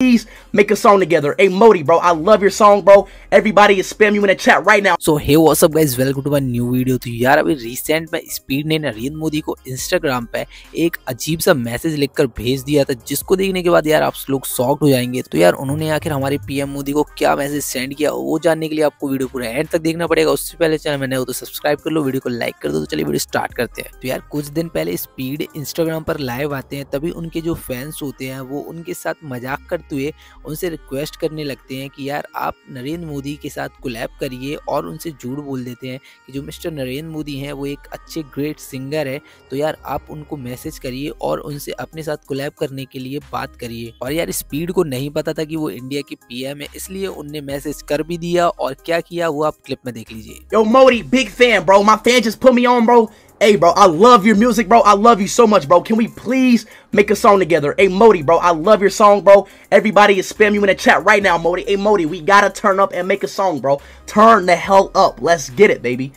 Please make a song together. Hey Modi, bro, I love your song, bro. Everybody is spamming you in the chat right now. So hey, what's up guys, welcome to my new video. तो यार अभी recent में Speedy ने नरेंद्र मोदी को Instagram पे एक अजीब सा मैसेज लिखकर भेज दिया था, जिसको देखने के बाद यार आप लोग शॉक्ड हो जाएंगे। तो यार उन्होंने आखिर हमारे PM मोदी को क्या मैसेज सेंड किया, वो जानने के लिए आपको वीडियो पूरा एंड तक देखना पड़ेगा। उससे पहले चैनल में नए हो तो सब्सक्राइब कर लो, वीडियो को लाइक कर दो। तो चलिए वीडियो स्टार्ट करते हैं। तो यार कुछ दिन पहले Speedy Instagram पर लाइव आते हैं, तभी उनके जो फैंस होते हैं वो उनके साथ मजाक करते हुए उनसे रिक्वेस्ट करने लगते हैं कि यार आप नरेंद्र मोदी के साथ कोलैब करिए, और उनसे झूठ बोल देते हैं कि जो मिस्टर नरेंद्र मोदी हैं वो एक अच्छे ग्रेट सिंगर है, तो यार आप उनको मैसेज करिए और उनसे अपने साथ कोलैब करने के लिए बात करिए। और यार स्पीड को नहीं पता था कि वो इंडिया के PM है, इसलिए उनने मैसेज कर भी दिया, और क्या किया वो आप क्लिप में देख लीजिए। Yo Modi, big fan bro, my fan just put me on bro. Hey bro, I love your music bro, I love you so much bro, can we please make a song together? Hey Modi bro, I love your song bro, everybody is spamming you in the chat right now Modi. Hey Modi, we gotta turn up and make a song bro, turn the hell up, let's get it baby.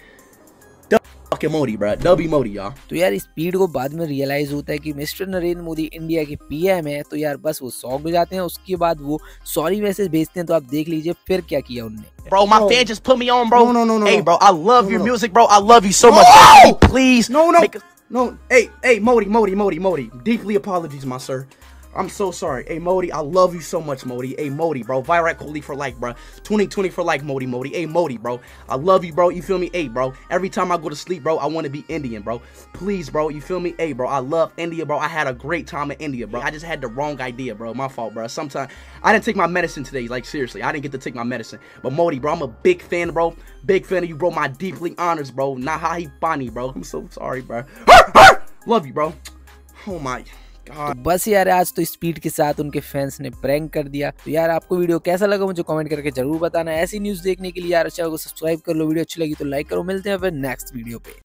Modi ब्रा डबी मोदी यार। तो यार speed को बाद में realise होता है कि मिस्टर नरेंद्र मोदी इंडिया के PM है, तो यार बस वो शॉक हो जाते हैं। उसके बाद वो सॉरी मैसेज भेजते हैं, तो आप देख लीजिए फिर क्या किया उन्होंने। Bro, my fan just put me on, bro. No, no, no, no. Hey, bro, I love your music, bro. I love you so much. Bro. Please, no, no, no. Hey, hey, Modi. Deeply apologies, my sir. I'm so sorry. Hey, Modi, I love you so much, Modi. Hey, Modi, bro. Virat Kohli for life, bro. 2020 for life, Modi. Hey, Modi, bro. I love you, bro. You feel me? Hey, bro. Every time I go to sleep, bro, I want to be Indian, bro. Please, bro. You feel me? Hey, bro. I love India, bro. I had a great time in India, bro. I just had the wrong idea, bro. My fault, bro. Sometimes I didn't take my medicine today. Like, seriously, I didn't get to take my medicine. But, Modi, bro, I'm a big fan, bro. Big fan of you, bro. My deeply honors, bro. Nahi Pani, bro. I'm so sorry, bro. Love you, bro. Oh, my. तो बस यार आज तो speed के साथ उनके fans ने prank कर दिया। तो यार आपको वीडियो कैसा लगा मुझे कमेंट करके जरूर बताना। ऐसी न्यूज़ देखने के लिए यार चैनल को सब्सक्राइब कर लो, वीडियो अच्छी लगी तो लाइक करो। मिलते हैं फिर नेक्स्ट वीडियो पे।